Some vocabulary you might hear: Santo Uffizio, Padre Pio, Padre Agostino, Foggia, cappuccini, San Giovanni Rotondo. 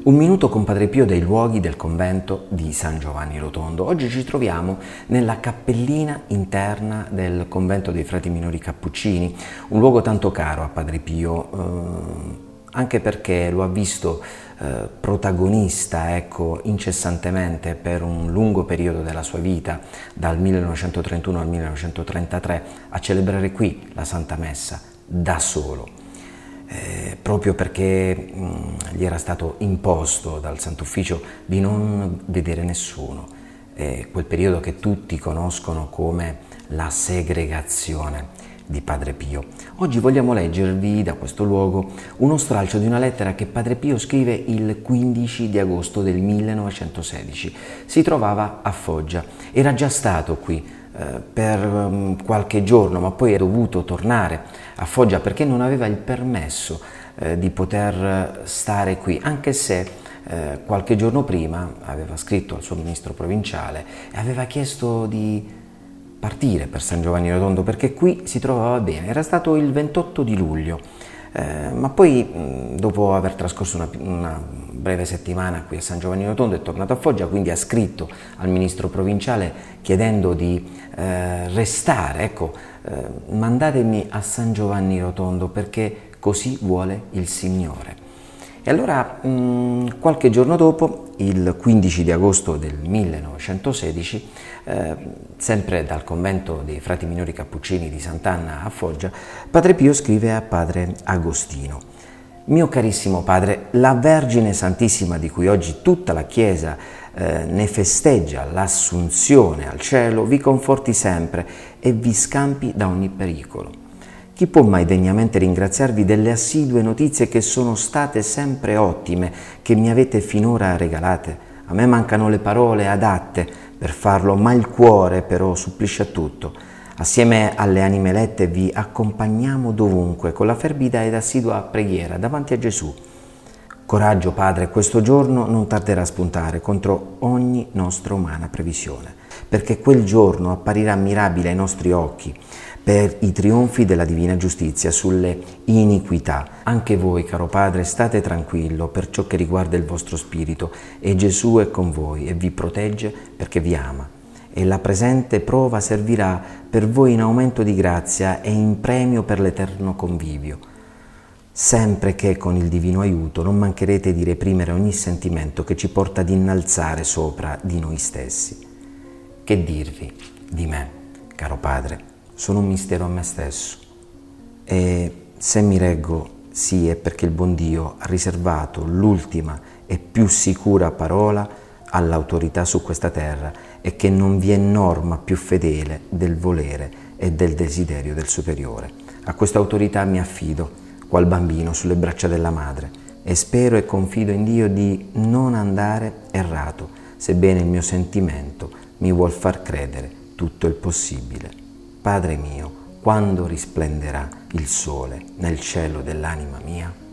Un minuto con Padre Pio dai luoghi del convento di San Giovanni Rotondo. Oggi ci troviamo nella cappellina interna del convento dei frati minori cappuccini, un luogo tanto caro a Padre Pio, anche perché lo ha visto protagonista, ecco, incessantemente per un lungo periodo della sua vita, dal 1931 al 1933, a celebrare qui la Santa Messa da solo. Proprio perché gli era stato imposto dal Santo Ufficio di non vedere nessuno, quel periodo che tutti conoscono come la segregazione di Padre Pio. Oggi vogliamo leggervi da questo luogo uno stralcio di una lettera che Padre Pio scrive il 15 di agosto del 1916. Si trovava a Foggia, era già stato qui per qualche giorno, ma poi è dovuto tornare a Foggia perché non aveva il permesso di poter stare qui, anche se qualche giorno prima aveva scritto al suo ministro provinciale e aveva chiesto di partire per San Giovanni Rotondo perché qui si trovava bene. Era stato il 28 di luglio, ma poi dopo aver trascorso una breve settimana qui a San Giovanni Rotondo è tornato a Foggia, quindi ha scritto al ministro provinciale chiedendo di restare, ecco, mandatemi a San Giovanni Rotondo perché così vuole il Signore. E allora qualche giorno dopo, il 15 di agosto del 1916, sempre dal convento dei frati minori cappuccini di Sant'Anna a Foggia, Padre Pio scrive a Padre Agostino: mio carissimo padre, la Vergine Santissima di cui oggi tutta la Chiesa ne festeggia l'assunzione al cielo, vi conforti sempre e vi scampi da ogni pericolo. Chi può mai degnamente ringraziarvi delle assidue notizie che sono state sempre ottime, che mi avete finora regalate? A me mancano le parole adatte per farlo, ma il cuore però supplisce a tutto. Assieme alle anime elette vi accompagniamo dovunque, con la fervida ed assidua preghiera davanti a Gesù. Coraggio, Padre, questo giorno non tarderà a spuntare contro ogni nostra umana previsione, perché quel giorno apparirà mirabile ai nostri occhi, per i trionfi della divina giustizia sulle iniquità. Anche voi, caro Padre, state tranquillo per ciò che riguarda il vostro spirito, e Gesù è con voi e vi protegge perché vi ama. E la presente prova servirà per voi in aumento di grazia e in premio per l'eterno convivio, sempre che con il divino aiuto non mancherete di reprimere ogni sentimento che ci porta ad innalzare sopra di noi stessi. Che dirvi di me, caro Padre? Sono un mistero a me stesso, e se mi reggo sì è perché il buon Dio ha riservato l'ultima e più sicura parola all'autorità su questa terra, e che non vi è norma più fedele del volere e del desiderio del superiore. A questa autorità mi affido, qual bambino sulle braccia della madre, e spero e confido in Dio di non andare errato, sebbene il mio sentimento mi vuol far credere tutto il possibile. Padre mio, quando risplenderà il sole nel cielo dell'anima mia?